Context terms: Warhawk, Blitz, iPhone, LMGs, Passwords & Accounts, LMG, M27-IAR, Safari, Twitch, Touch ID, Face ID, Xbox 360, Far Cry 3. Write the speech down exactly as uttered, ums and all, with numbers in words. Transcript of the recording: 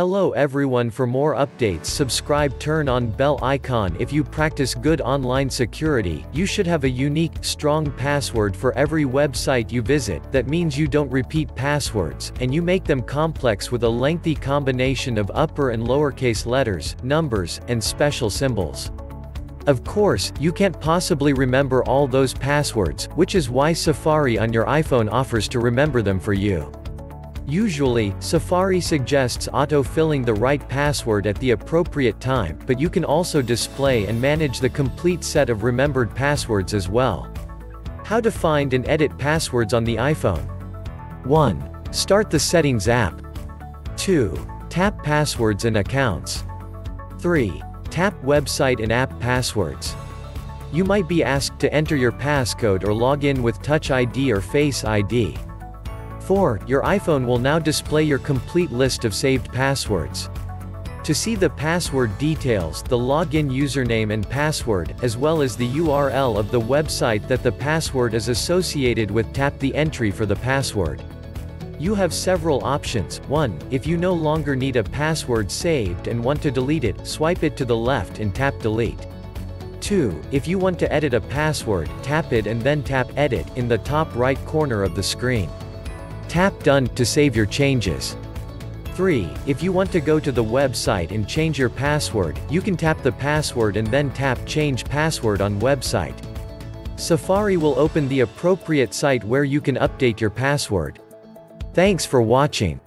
Hello everyone, for more updates subscribe, turn on bell icon. If you practice good online security, you should have a unique, strong password for every website you visit. That means you don't repeat passwords, and you make them complex with a lengthy combination of upper and lowercase letters, numbers, and special symbols. Of course, you can't possibly remember all those passwords, which is why Safari on your iPhone offers to remember them for you. Usually, Safari suggests auto-filling the right password at the appropriate time, but you can also display and manage the complete set of remembered passwords as well. How to find and edit passwords on the iPhone. one. Start the Settings app. two. Tap Passwords and Accounts. three. Tap Website and App Passwords. You might be asked to enter your passcode or log in with Touch I D or Face I D. four. Your iPhone will now display your complete list of saved passwords. To see the password details, the login username and password, as well as the U R L of the website that the password is associated with, tap the entry for the password. You have several options. one. If you no longer need a password saved and want to delete it, swipe it to the left and tap Delete. two. If you want to edit a password, tap it and then tap Edit in the top right corner of the screen. Tap Done to save your changes. three. If you want to go to the website and change your password, you can tap the password and then tap Change Password on Website. Safari will open the appropriate site where you can update your password. Thanks for watching.